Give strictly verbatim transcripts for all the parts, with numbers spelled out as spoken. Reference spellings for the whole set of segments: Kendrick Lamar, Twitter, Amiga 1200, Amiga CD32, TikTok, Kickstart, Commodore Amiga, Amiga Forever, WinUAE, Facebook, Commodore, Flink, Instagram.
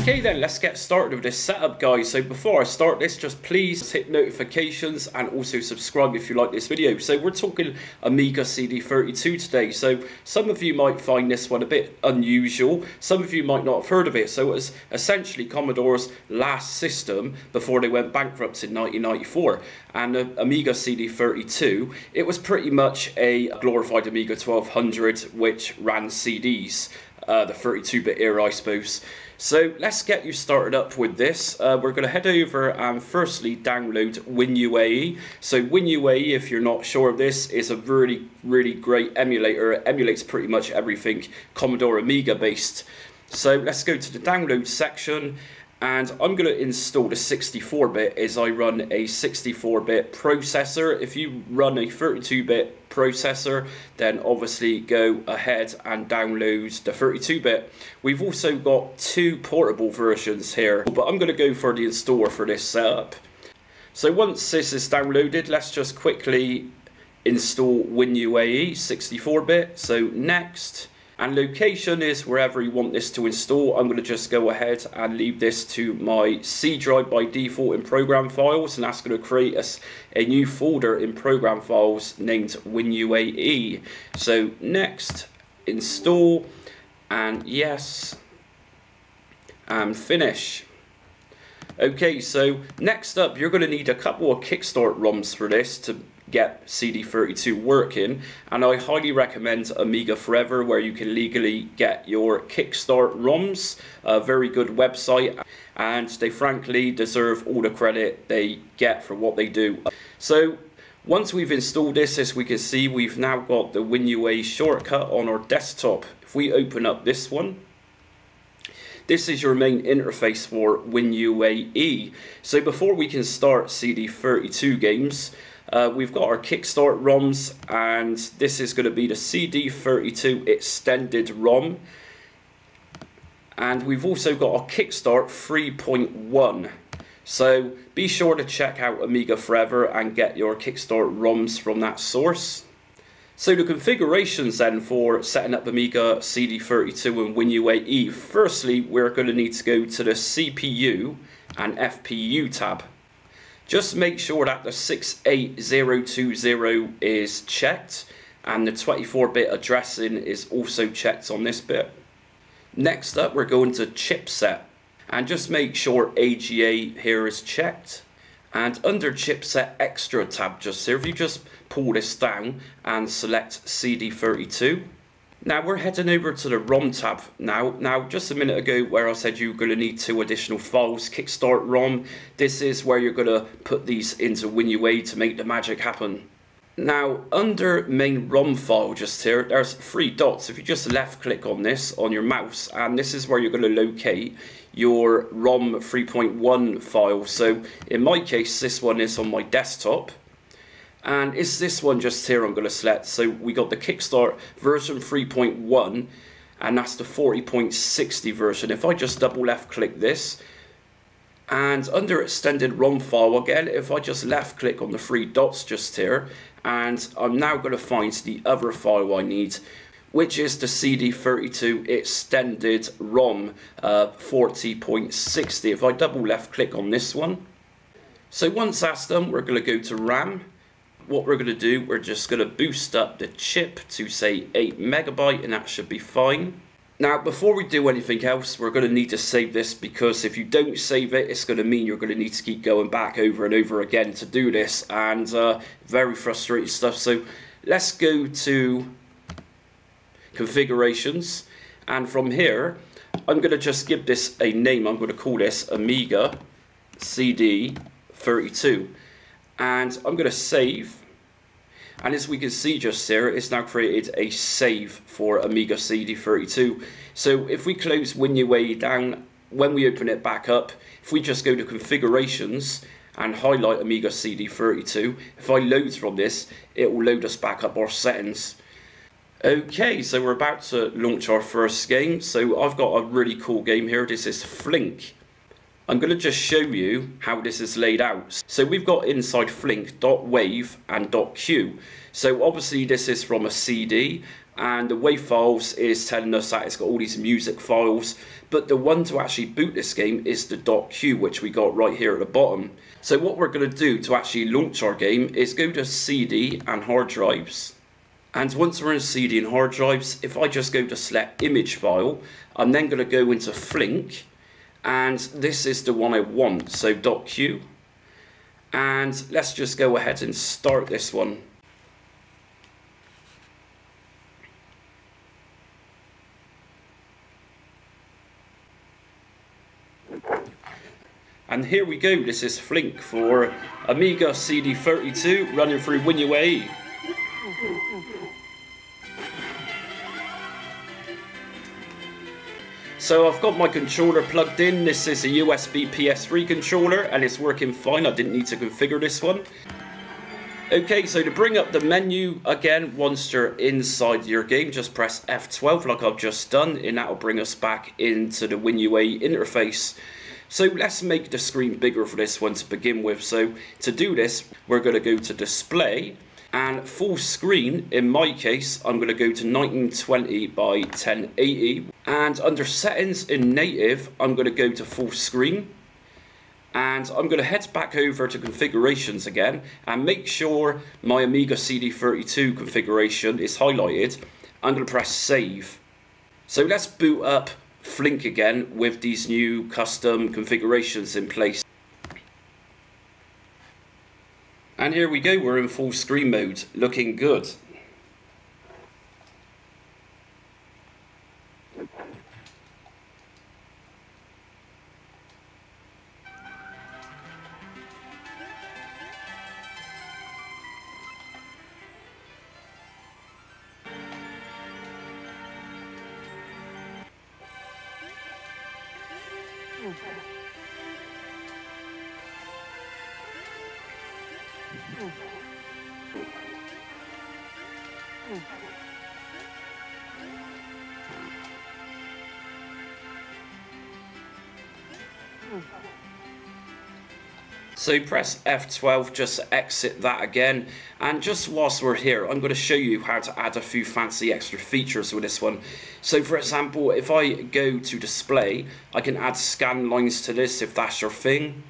Okay then, let's get started with this setup, guys. So before I start this, just please hit notifications and also subscribe if you like this video. So we're talking Amiga C D thirty-two today. So some of you might find this one a bit unusual. Some of you might not have heard of it. So it was essentially Commodore's last system before they went bankrupt in nineteen ninety-four. And the Amiga C D thirty-two, it was pretty much a glorified Amiga twelve hundred which ran C Ds. Uh, the thirty-two bit era, I suppose. So let's get you started up with this. Uh, we're going to head over and firstly download WinUAE. So WinUAE, if you're not sure of this, is a really, really great emulator. It emulates pretty much everything Commodore Amiga based. So let's go to the download section. And I'm going to install the sixty-four bit as I run a sixty-four bit processor. If you run a thirty-two bit processor, then obviously go ahead and download the thirty-two bit. We've also got two portable versions here, but I'm going to go for the installer for this setup. So once this is downloaded, let's just quickly install WinUAE sixty-four bit. So next. And location is wherever you want this to install. I'm going to just go ahead and leave this to my C drive by default in program files, and that's going to create us a new folder in program files named WinUAE. So next, install, and yes, and finish. Okay, so next up, you're going to need a couple of Kickstart ROMs for this to get C D thirty-two working, and I highly recommend Amiga Forever, where you can legally get your Kickstart ROMs. A very good website, and they frankly deserve all the credit they get for what they do. So once we've installed this, as we can see, we've now got the WinUAE shortcut on our desktop. If we open up this one, this is your main interface for WinUAE. So before we can start C D thirty-two games, Uh, we've got our Kickstart ROMs, and this is going to be the C D thirty-two extended ROM. And we've also got our Kickstart three point one. So be sure to check out Amiga Forever and get your Kickstart ROMs from that source. So the configurations then for setting up Amiga C D thirty-two and WinUAE. Firstly, we're going to need to go to the C P U and F P U tab. Just make sure that the six eight zero two zero is checked, and the twenty-four bit addressing is also checked on this bit. Next up, we're going to chipset, and just make sure A G A here is checked. And under chipset extra tab just here, if you just pull this down and select C D thirty-two. Now we're heading over to the ROM tab now. Now just a minute ago where I said you're going to need two additional files, Kickstart ROM, this is where you're going to put these into WinUAE to make the magic happen. Now under main ROM file just here, there's three dots. If you just left click on this on your mouse, and this is where you're going to locate your ROM three point one file. So in my case, this one is on my desktop. And it's this one just here I'm going to select. So we got the Kickstart version three point one, and that's the forty point sixty version. If I just double left click this, and under extended ROM file again, if I just left click on the three dots just here, and I'm now going to find the other file I need, which is the C D thirty-two extended ROM uh, forty point sixty. If I double left click on this one. So once that's done, we're going to go to RAM. What we're going to do, we're just going to boost up the chip to say eight megabyte, and that should be fine. Now before we do anything else, we're going to need to save this, because if you don't save it, it's going to mean you're going to need to keep going back over and over again to do this, and uh, very frustrating stuff. So let's go to configurations, and from here I'm going to just give this a name. I'm going to call this Amiga C D thirty-two. And I'm going to save, and as we can see just here, it's now created a save for Amiga C D thirty-two. So if we close WinUAE down, when we open it back up, if we just go to configurations and highlight Amiga C D thirty-two, if I load from this, it will load us back up our settings. Okay, so we're about to launch our first game. So I've got a really cool game here. This is Flink. I'm going to just show you how this is laid out. So we've got inside Flink .wave and .q. So obviously this is from a C D, and the WAV files is telling us that it's got all these music files, but the one to actually boot this game is the .q, which we got right here at the bottom. So what we're going to do to actually launch our game is go to C D and hard drives. And once we're in C D and hard drives, if I just go to select image file, I'm then going to go into Flink, and this is the one I want, so .q. And let's just go ahead and start this one. And here we go, this is Flink for Amiga C D thirty-two running through WinUAE. So I've got my controller plugged in, this is a U S B P S three controller and it's working fine, I didn't need to configure this one. Okay, so to bring up the menu again, once you're inside your game, just press F twelve like I've just done, and that will bring us back into the WinUAE interface. So let's make the screen bigger for this one to begin with. So to do this, we're going to go to display and full screen. In my case, I'm going to go to nineteen twenty by ten eighty, and under settings in native, I'm going to go to full screen, and I'm going to head back over to configurations again and make sure my Amiga C D thirty-two configuration is highlighted. I'm going to press save. So let's boot up Flink again with these new custom configurations in place. And here we go, we're in full screen mode, looking good. So press F twelve just to exit that again, and just whilst we're here I'm going to show you how to add a few fancy extra features with this one. So for example, if I go to display, I can add scan lines to this if that's your thing.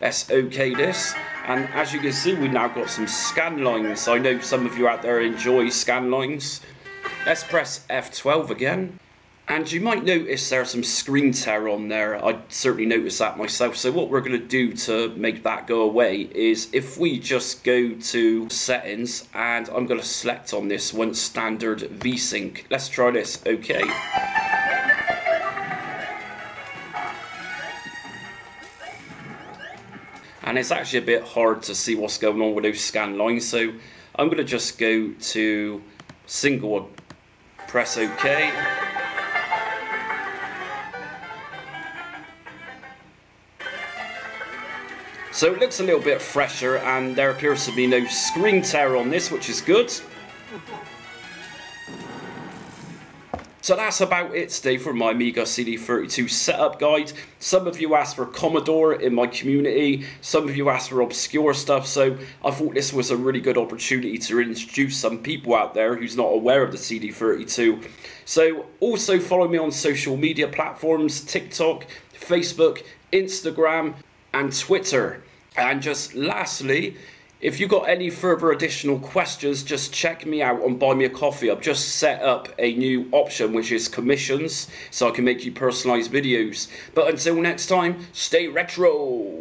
Let's OK this, and as you can see we've now got some scan lines. I know some of you out there enjoy scan lines. Let's press F twelve again. And you might notice there's some screen tear on there. I certainly noticed that myself. So what we're going to do to make that go away is if we just go to settings, and I'm going to select on this one standard VSync. Let's try this. Okay. And it's actually a bit hard to see what's going on with those scan lines. So I'm going to just go to single one. Press OK. So it looks a little bit fresher, and there appears to be no screen tear on this, which is good. So that's about it today for my Amiga C D thirty-two setup guide. Some of you asked for Commodore in my community, some of you asked for obscure stuff, so I thought this was a really good opportunity to introduce some people out there who's not aware of the C D thirty-two. So also follow me on social media platforms, TikTok, Facebook, Instagram, and Twitter. And just lastly, if you've got any further additional questions, just check me out on Buy Me a Coffee. I've just set up a new option which is commissions, so I can make you personalized videos. But until next time, stay retro.